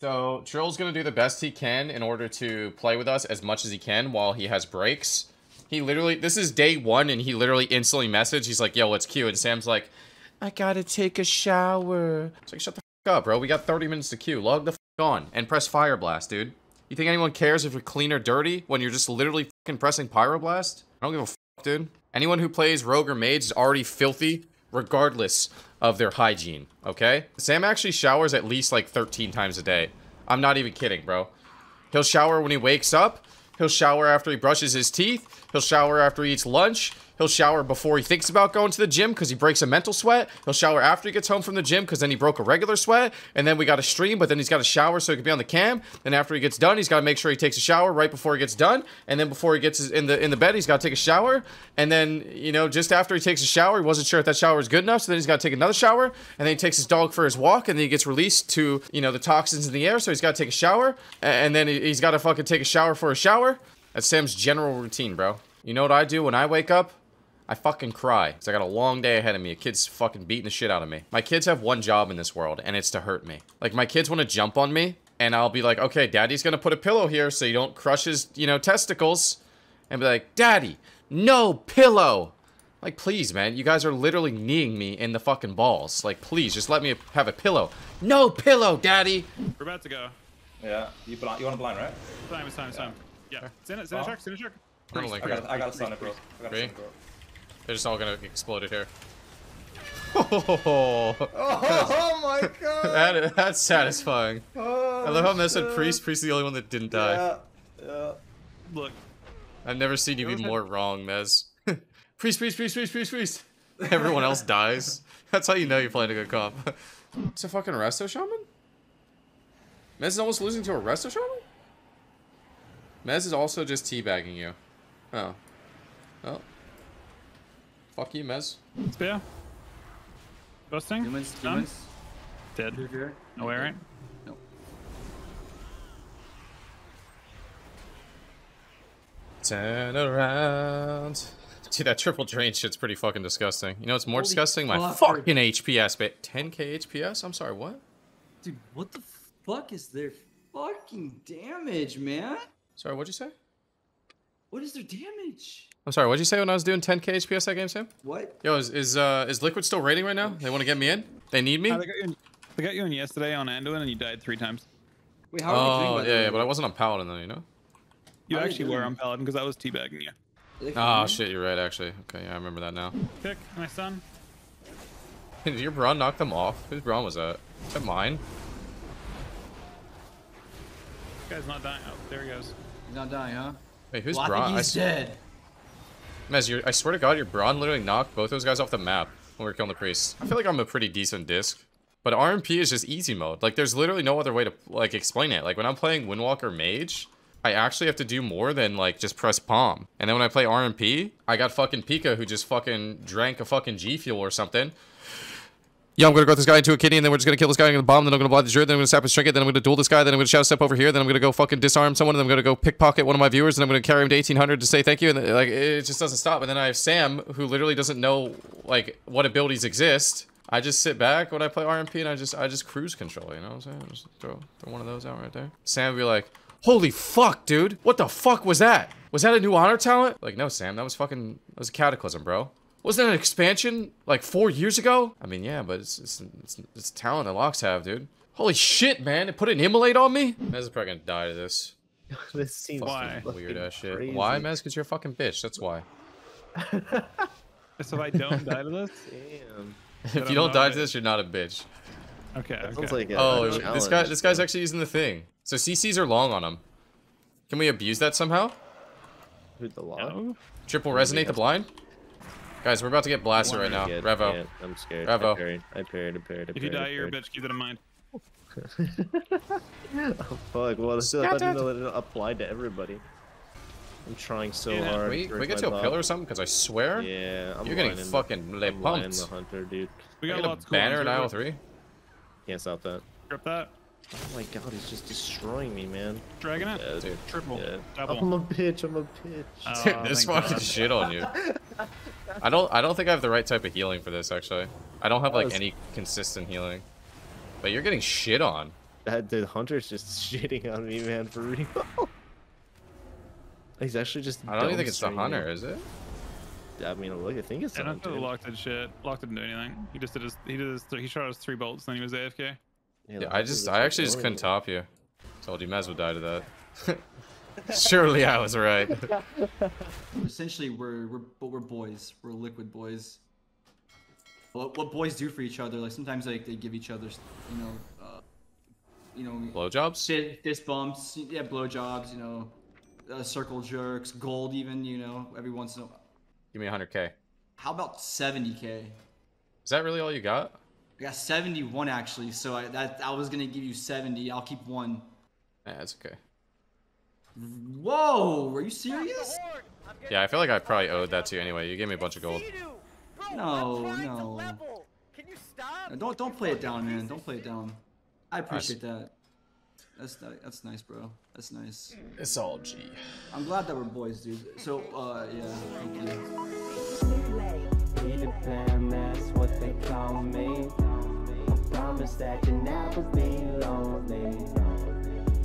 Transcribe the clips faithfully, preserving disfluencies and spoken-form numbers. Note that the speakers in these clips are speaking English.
So Trill's gonna do the best he can in order to play with us as much as he can while he has breaks. He literally, this is day one, and he literally instantly messaged. He's like, yo, let's queue. And Sam's like, I gotta take a shower. It's like, shut the f up, bro. We got thirty minutes to queue. Log the f on and press Fire Blast, dude. You think anyone cares if you're clean or dirty when you're just literally fucking pressing Pyroblast? I don't give a f, dude. Anyone who plays Rogue or Mage is already filthy regardless of their hygiene, okay? Sam actually showers at least like thirteen times a day. I'm not even kidding, bro. He'll shower when he wakes up. He'll shower after he brushes his teeth. He'll shower after he eats lunch. He'll shower before he thinks about going to the gym because he breaks a mental sweat. He'll shower after he gets home from the gym because then he broke a regular sweat. And then we got a stream, but then he's got to shower so he can be on the cam. And after he gets done, he's got to make sure he takes a shower right before he gets done. And then before he gets in the in the bed, he's got to take a shower. And then, you know, just after he takes a shower, he wasn't sure if that shower was good enough, so then he's got to take another shower. And then he takes his dog for his walk, and then he gets released to, you know, the toxins in the air, so he's got to take a shower. And then he's got to fucking take a shower for a shower. That's Sam's general routine, bro. You know what I do when I wake up? I fucking cry, because I got a long day ahead of me. A kid's fucking beating the shit out of me. My kids have one job in this world, and it's to hurt me. Like, my kids want to jump on me, and I'll be like, okay, daddy's gonna put a pillow here so you don't crush his, you know, testicles. And be like, daddy, no pillow! Like, please, man, you guys are literally kneeing me in the fucking balls. Like, please, just let me have a pillow. No pillow, daddy! We're about to go. Yeah, you, you want a blind, right? It's time, it's time, it's time. Yeah, yeah. Send it, send it, shark, send it, shark. I gotta, I gotta stun it, bro. I gotta stun it, bro. They're just all gonna explode it here. Oh, oh my god! that, that's satisfying. Oh, I love how Mess said Priest. Priest is the only one that didn't die. Yeah, yeah. Look. I've never seen you be more wrong, Mez. Priest, Priest, Priest, Priest, Priest, Priest. Everyone else dies. That's how you know you're playing a good comp. It's a fucking Resto Shaman? Mez is almost losing to a Resto Shaman? Mez is also just teabagging you. Oh. Oh. Fuck you, Mez. Spear. Busting. Humans, humans. Dead. Here. No way, right? Nope. Turn around. Dude, that triple drain shit's pretty fucking disgusting. You know what's more Holy disgusting? Fuck. My fucking H P S, but ten K H P S? I'm sorry, what? Dude, what the fuck is their fucking damage, man? Sorry, what'd you say? What is their damage? I'm sorry, what'd you say when I was doing ten K H P S that game, Sam? What? Yo, is is, uh, is Liquid still raiding right now? They want to get me in? They need me? Oh, they, got you in, they got you in yesterday on Anduin and you died three times. Wait, how are you doing? Oh, yeah, yeah, but I wasn't on Paladin then, you know? You actually were on Paladin because I was teabagging you. Oh, shit, you're right, actually. Okay, yeah, I remember that now. Pick, my son. Did your Braum knock them off? Whose Braum was that? Is that mine? This guy's not dying. Oh, there he goes. He's not dying, huh? Wait, who's well, Braum? I think he's I dead. Mez, you're, I swear to God, your Braum literally knocked both those guys off the map when we were killing the priest. I feel like I'm a pretty decent disc, but R M P is just easy mode. Like, there's literally no other way to like explain it. Like, when I'm playing Windwalker Mage, I actually have to do more than like just press palm. And then when I play R M P, I got fucking Pika who just fucking drank a fucking G Fuel or something. Yeah, I'm gonna grow this guy into a kitty, and then we're just gonna kill this guy, I'm gonna bomb, then I'm gonna blood the druid, then I'm gonna sap his trinket, then I'm gonna duel this guy, then I'm gonna shadow step over here, then I'm gonna go fucking disarm someone, and then I'm gonna go pickpocket one of my viewers, and I'm gonna carry him to eighteen hundred to say thank you, and then, like, it just doesn't stop. And then I have Sam, who literally doesn't know, like, what abilities exist. I just sit back when I play R M P, and I just, I just cruise control, you know what I'm saying? I just throw, throw one of those out right there. Sam would be like, holy fuck, dude, what the fuck was that? Was that a new honor talent? Like, no, Sam, that was fucking, that was a cataclysm, bro. Wasn't that an expansion like four years ago? I mean, yeah, but it's it's, it's, it's talent that locks have, dude. Holy shit, man! It put an immolate on me. Mez is probably gonna die to this. This seems why? Weird ass shit. Crazy. Why, Mez? Because you're a fucking bitch. That's why. So if I don't die to this, damn. If you don't, don't die to this, you're not a bitch. Okay. Okay. Sounds like a oh, challenge. this guy. This guy's actually using the thing. So C Cs are long on him. Can we abuse that somehow? With the long? No. Triple resonate the blind. Guys, we're about to get blasted right now. Get, Revo. Yeah, I'm scared. Revo. I parried, I parried, I parried. If you die, you're a bitch. Keep that in mind. Oh, fuck. Well, that's that applied to everybody. I'm trying so yeah, hard. We, we get to a pillar or something? Because I swear, yeah, I'm you're getting fucking le pumped. Hunter, dude. We got, got a cool banner in aisle three. Can't stop that. Grip that. Oh my god, he's just destroying me, man. Dragging it? Yeah, dude. Triple. Yeah. Double. I'm a bitch, I'm a bitch. Oh, dude, this fucking god. Shit on you. I don't I don't think I have the right type of healing for this, actually. I don't have, like, was... any consistent healing. But you're getting shit on. That the hunter's just shitting on me, man, for real. He's actually just. I don't even think it's the hunter, me. Is it? I mean, look, I think it's. I don't think Locke did shit. Locke didn't do anything. He just did his. He did his. He shot his three bolts, and then he was A F K. Yeah, yeah I just. I actually just couldn't it. top you. Told you, Mez would die to that. Surely I was right. Essentially, we're we're but we're boys. We're liquid boys. What, what boys do for each other? Like sometimes, like they give each other, you know, uh, you know, blowjobs, fist, fist bumps, yeah, blowjobs, you know, uh, circle jerks, gold, even, you know, every once in a while. Give me one hundred K. How about seventy K? Is that really all you got? I got seventy-one actually, so I that I was gonna give you seventy. I'll keep one. Yeah, that's okay. Whoa, are you serious? Yeah, I feel like I probably owed that to you anyway. You gave me a bunch of gold. No, no. Can you stop? No, don't don't play it down, man. Don't play it down. I appreciate nice. that. That's that's nice, bro. That's nice. It's all G. I'm glad that we're boys, dude. So, uh, yeah.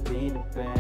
Thank you.